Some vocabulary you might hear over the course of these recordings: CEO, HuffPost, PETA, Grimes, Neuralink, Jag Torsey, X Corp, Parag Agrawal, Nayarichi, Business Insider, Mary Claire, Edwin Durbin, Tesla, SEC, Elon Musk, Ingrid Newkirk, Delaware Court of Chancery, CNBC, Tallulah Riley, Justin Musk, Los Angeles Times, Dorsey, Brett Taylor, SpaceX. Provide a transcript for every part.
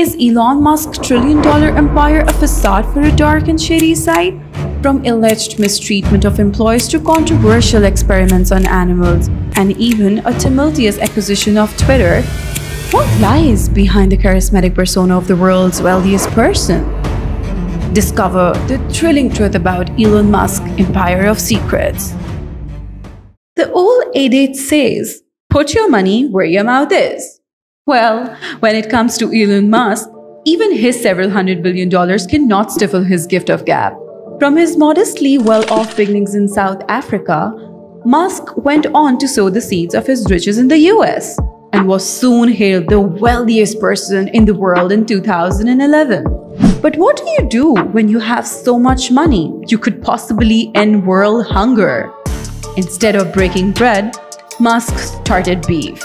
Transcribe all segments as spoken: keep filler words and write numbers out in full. Is Elon Musk's trillion-dollar empire a facade for a dark and shady side? From alleged mistreatment of employees to controversial experiments on animals, and even a tumultuous acquisition of Twitter, what lies behind the charismatic persona of the world's wealthiest person? Discover the thrilling truth about Elon Musk's empire of secrets. The old adage says, put your money where your mouth is. Well, when it comes to Elon Musk, even his several hundred billion dollars cannot stifle his gift of gab. From his modestly well-off beginnings in South Africa, Musk went on to sow the seeds of his riches in the U S and was soon hailed the wealthiest person in the world in two thousand eleven. But what do you do when you have so much money you could possibly end world hunger? Instead of breaking bread, Musk started beef.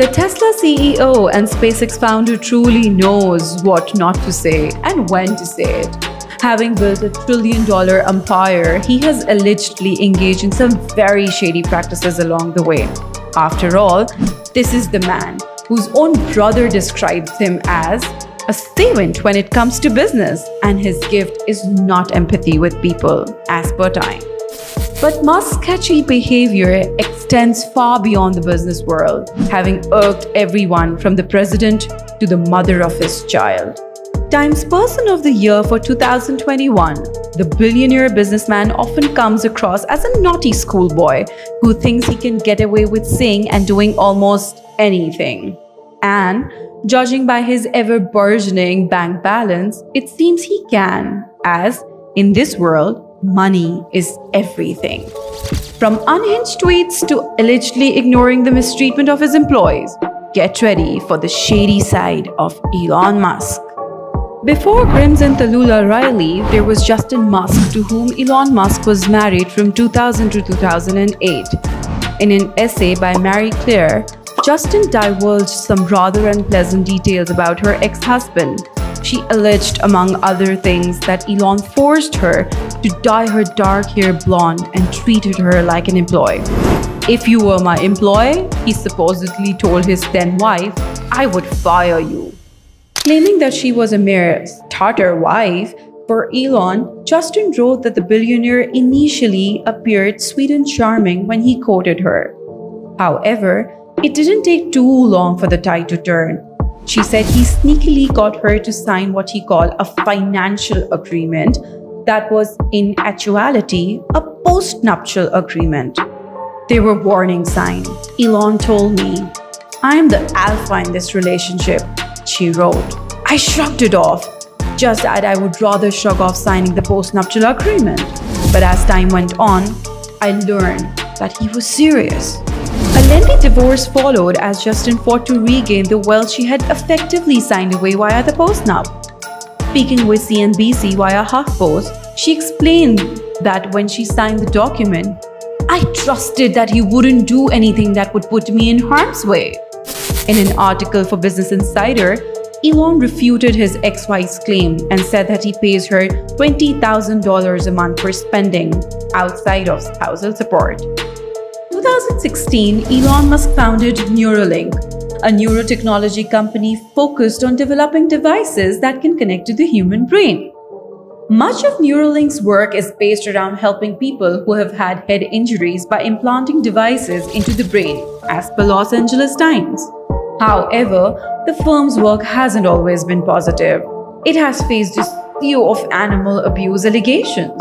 The Tesla C E O and SpaceX founder truly knows what not to say and when to say it. Having built a trillion-dollar empire, he has allegedly engaged in some very shady practices along the way. After all, this is the man whose own brother describes him as a savant when it comes to business, and his gift is not empathy with people, as per Time. But Musk's sketchy behavior extends far beyond the business world, having irked everyone from the president to the mother of his child. Times Person of the Year for two thousand twenty-one, the billionaire businessman often comes across as a naughty schoolboy who thinks he can get away with saying and doing almost anything. And judging by his ever-burgeoning bank balance, it seems he can, as in this world, money is everything. From unhinged tweets to allegedly ignoring the mistreatment of his employees, get ready for the shady side of Elon Musk. Before Grimes and Tallulah Riley, there was Justin Musk, to whom Elon Musk was married from two thousand to two thousand eight. In an essay by Mary Claire, Justin divulged some rather unpleasant details about her ex-husband. She alleged, among other things, that Elon forced her to dye her dark hair blonde and treated her like an employee. "If you were my employee," he supposedly told his then-wife, "I would fire you." Claiming that she was a mere starter wife for Elon, Justin wrote that the billionaire initially appeared sweet and charming when he courted her. However, it didn't take too long for the tide to turn. She said he sneakily got her to sign what he called a financial agreement that was in actuality a post-nuptial agreement. "There were warning signs. Elon told me, 'I am the alpha in this relationship,' she wrote. I shrugged it off, just that I would rather shrug off signing the post-nuptial agreement. But as time went on, I learned that he was serious." A lengthy divorce followed as Justin fought to regain the wealth she had effectively signed away via the post-nup. Speaking with C N B C via HuffPost, she explained that when she signed the document, "I trusted that he wouldn't do anything that would put me in harm's way." In an article for Business Insider, Elon refuted his ex-wife's claim and said that he pays her twenty thousand dollars a month for spending outside of spousal support. In two thousand sixteen, Elon Musk founded Neuralink, a neurotechnology company focused on developing devices that can connect to the human brain. Much of Neuralink's work is based around helping people who have had head injuries by implanting devices into the brain, as per Los Angeles Times. However, the firm's work hasn't always been positive. It has faced a slew of animal abuse allegations.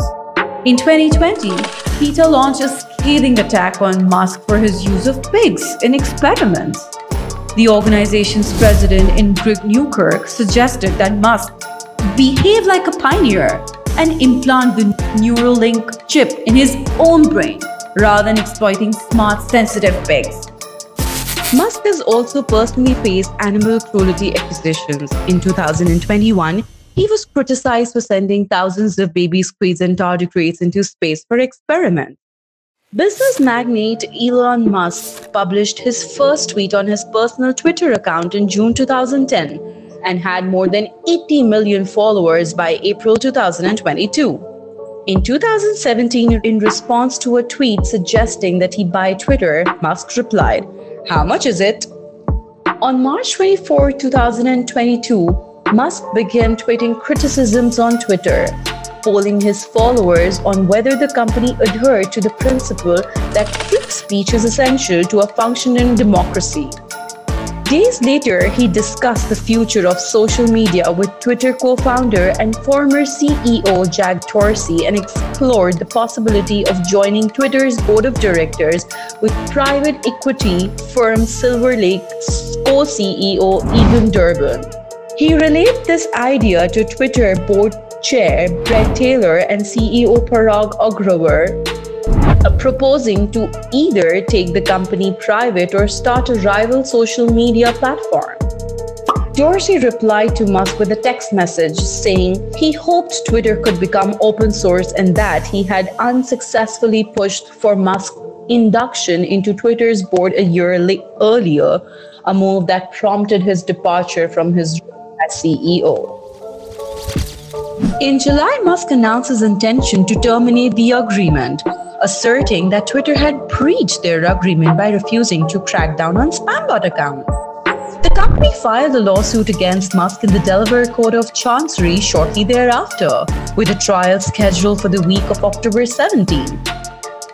In twenty twenty, PETA launched a scathing attack on Musk for his use of pigs in experiments. The organization's president, Ingrid Newkirk, suggested that Musk behave like a pioneer and implant the Neuralink chip in his own brain, rather than exploiting smart, sensitive pigs. Musk has also personally faced animal cruelty accusations. In two thousand twenty-one, he was criticized for sending thousands of baby squids and tardigrades into space for experiments. Business magnate Elon Musk published his first tweet on his personal Twitter account in June two thousand ten and had more than eighty million followers by April two thousand twenty-two. In two thousand seventeen, in response to a tweet suggesting that he buy Twitter, Musk replied, "How much is it?" On March twenty-fourth, two thousand twenty-two, Musk began tweeting criticisms on Twitter, polling his followers on whether the company adhered to the principle that free speech is essential to a functioning democracy. Days later, he discussed the future of social media with Twitter co-founder and former C E O Jag Torsey and explored the possibility of joining Twitter's board of directors with private equity firm Silver Lake's co-C E O Edwin Durbin. He relayed this idea to Twitter board chair Brett Taylor and C E O Parag Agrawal, proposing to either take the company private or start a rival social media platform. Dorsey replied to Musk with a text message saying he hoped Twitter could become open source and that he had unsuccessfully pushed for Musk's induction into Twitter's board a year earlier, a move that prompted his departure from his role as C E O. In July, Musk announced his intention to terminate the agreement, asserting that Twitter had breached their agreement by refusing to crack down on spam bot accounts. The company filed a lawsuit against Musk in the Delaware Court of Chancery shortly thereafter, with a trial scheduled for the week of October seventeenth.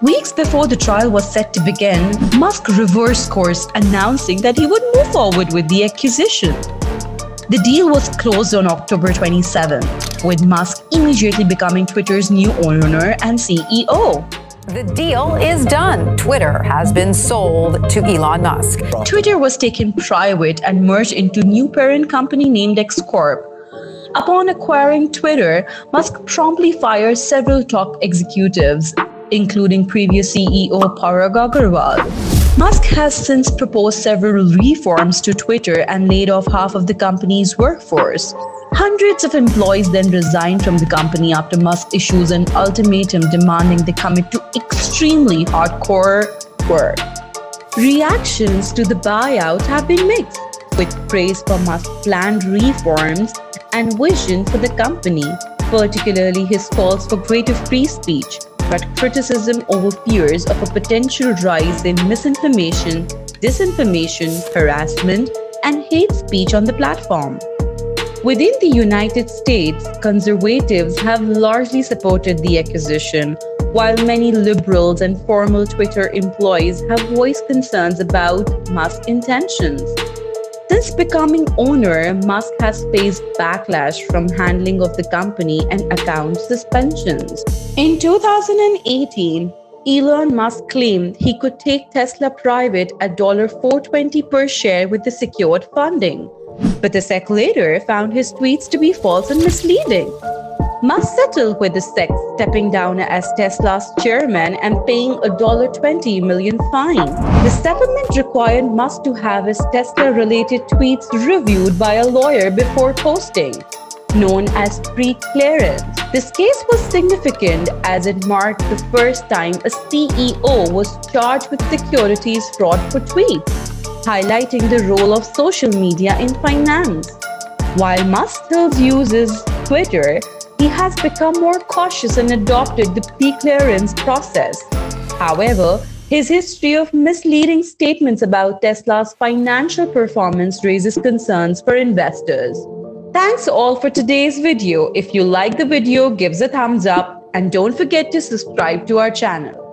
Weeks before the trial was set to begin, Musk reversed course, announcing that he would move forward with the accusation. The deal was closed on October twenty-seventh, with Musk immediately becoming Twitter's new owner and C E O. The deal is done. Twitter has been sold to Elon Musk. Twitter was taken private and merged into a new parent company named X Corp. Upon acquiring Twitter, Musk promptly fired several top executives, including previous C E O Parag Agrawal. Musk has since proposed several reforms to Twitter and laid off half of the company's workforce. Hundreds of employees then resigned from the company after Musk issues an ultimatum demanding they commit to extremely hardcore work. Reactions to the buyout have been mixed, with praise for Musk's planned reforms and vision for the company, particularly his calls for greater free speech, but criticism over fears of a potential rise in misinformation, disinformation, harassment, and hate speech on the platform. Within the United States, conservatives have largely supported the acquisition, while many liberals and former Twitter employees have voiced concerns about Musk's intentions. Since becoming owner, Musk has faced backlash from handling of the company and account suspensions. In two thousand eighteen, Elon Musk claimed he could take Tesla private at four dollars and twenty cents per share with the secured funding, but the S E C later found his tweets to be false and misleading. Musk settled with the S E C, stepping down as Tesla's chairman and paying a twenty million dollar fine. The settlement required Musk to have his Tesla-related tweets reviewed by a lawyer before posting, known as pre-clearance. This case was significant as it marked the first time a C E O was charged with securities fraud for tweets, highlighting the role of social media in finance. While Musk still uses Twitter, he has become more cautious and adopted the pre-clearance process. However, his history of misleading statements about Tesla's financial performance raises concerns for investors. Thanks all for today's video. If you like the video, give us a thumbs up and don't forget to subscribe to our channel.